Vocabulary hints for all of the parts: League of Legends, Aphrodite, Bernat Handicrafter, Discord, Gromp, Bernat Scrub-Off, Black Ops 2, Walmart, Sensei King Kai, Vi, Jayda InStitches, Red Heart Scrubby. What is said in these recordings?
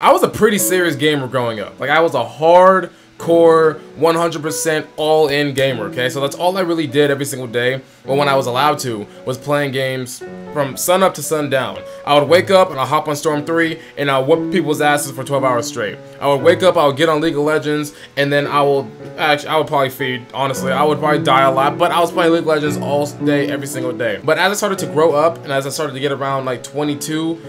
I was a pretty serious gamer growing up. Like, I was a hardcore, 100% all-in gamer, okay? So that's all I really did every single day, or when I was allowed to, was playing games from sun up to sundown. I would wake up and I'd hop on Storm 3 and I'd whoop people's asses for 12 hours straight. I would wake up, I would get on League of Legends, and then I would probably feed, honestly. I would probably die a lot, but I was playing League of Legends all day, every single day. But as I started to grow up, and as I started to get around like 21,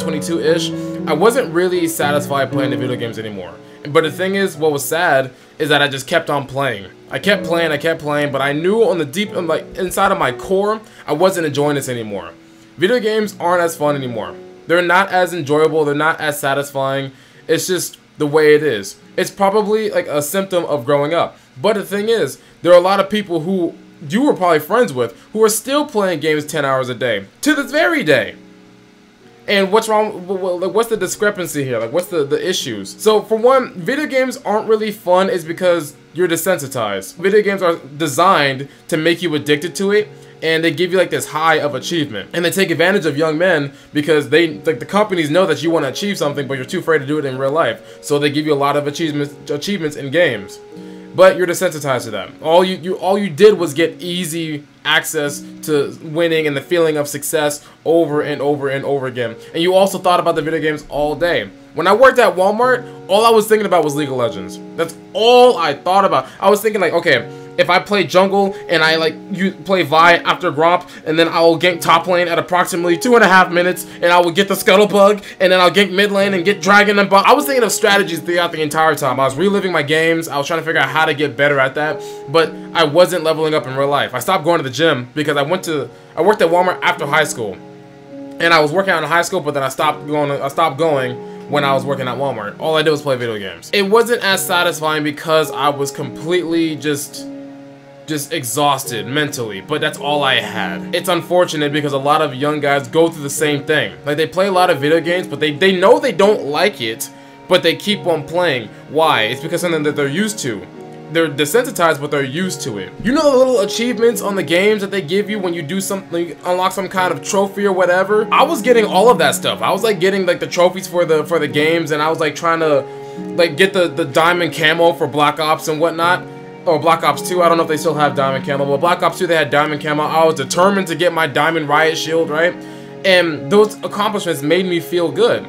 22-ish, I wasn't really satisfied playing the video games anymore. But the thing is, what was sad is that I just kept on playing. I kept playing, but I knew on the deep, like, inside of my core, I wasn't enjoying this anymore. Video games aren't as fun anymore. They're not as enjoyable, they're not as satisfying. It's just the way it is. It's probably like a symptom of growing up. But the thing is, there are a lot of people who you were probably friends with who are still playing games 10 hours a day, to this very day. And what's wrong, like, what's the discrepancy here? Like, what's the issues? So for one, video games aren't really fun is because you're desensitized. Video games are designed to make you addicted to it, and they give you like this high of achievement. And they take advantage of young men because they, like, the companies know that you want to achieve something, but you're too afraid to do it in real life. So they give you a lot of achievements in games. But you're desensitized to them. All you did was get easy access to winning and the feeling of success over and over and over again. And you also thought about the video games all day. When I worked at Walmart, all I was thinking about was League of Legends. That's all I thought about. I was thinking like, okay, if I play jungle and I like you play Vi after Gromp, and then I will gank top lane at approximately 2.5 minutes, and I will get the scuttle bug, and then I'll gank mid lane and get dragon and bot. I was thinking of strategies throughout the entire time. I was reliving my games. I was trying to figure out how to get better at that, but I wasn't leveling up in real life. I stopped going to the gym because I worked at Walmart after high school, and I was working out in high school, but then I stopped going. When I was working at Walmart, all I did was play video games. It wasn't as satisfying because I was completely just exhausted mentally, but that's all I had. It's unfortunate because a lot of young guys go through the same thing. Like, they play a lot of video games, but they know they don't like it, but they keep on playing. Why? It's because something that they're used to. They're desensitized, but they're used to it. You know the little achievements on the games that they give you when you do something, unlock some kind of trophy or whatever? I was getting all of that stuff. I was like getting like the trophies for the games, and I was like trying to like get the diamond camo for Black Ops and whatnot. Or Black Ops 2, I don't know if they still have diamond camo, but Black Ops 2 they had diamond camo. I was determined to get my diamond riot shield, right? And those accomplishments made me feel good.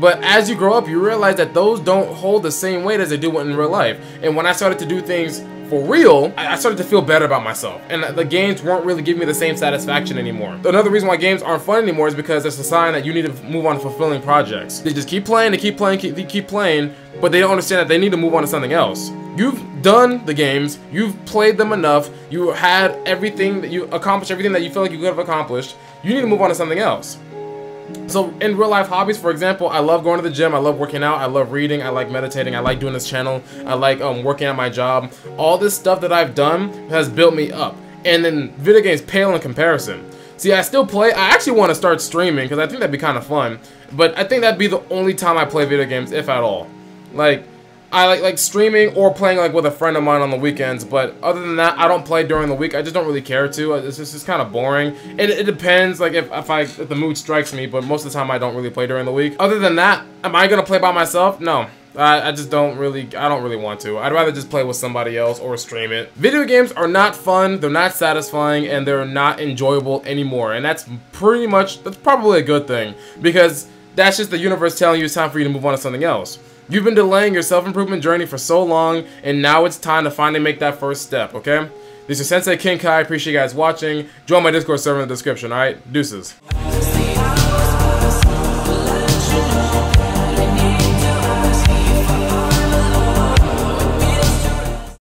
But as you grow up, you realize that those don't hold the same weight as they do in real life. And when I started to do things for real, I started to feel better about myself. And the games weren't really giving me the same satisfaction anymore. Another reason why games aren't fun anymore is because it's a sign that you need to move on to fulfilling projects. They just keep playing, but they don't understand that they need to move on to something else. You've done the games, you've played them enough, you had everything that you accomplished, everything that you feel like you could have accomplished. You need to move on to something else. So in real life hobbies, for example, I love going to the gym, I love working out, I love reading, I like meditating, I like doing this channel, I like working at my job. All this stuff that I've done has built me up, and then video games pale in comparison. See, I still play, I actually want to start streaming because I think that'd be kind of fun, but I think that'd be the only time I play video games, if at all. Like, I like streaming or playing like with a friend of mine on the weekends, but other than that, I don't play during the week. I just don't really care to. It's just kind of boring. It depends, like if the mood strikes me, but most of the time I don't really play during the week. Other than that, am I gonna play by myself? No, I just don't really. I don't really want to. I'd rather just play with somebody else or stream it. Video games are not fun. They're not satisfying, and they're not enjoyable anymore. And that's probably a good thing, because that's just the universe telling you it's time for you to move on to something else. You've been delaying your self-improvement journey for so long, and now it's time to finally make that first step, okay? This is Sensei King Kai. I appreciate you guys watching. Join my Discord server in the description, alright? Deuces.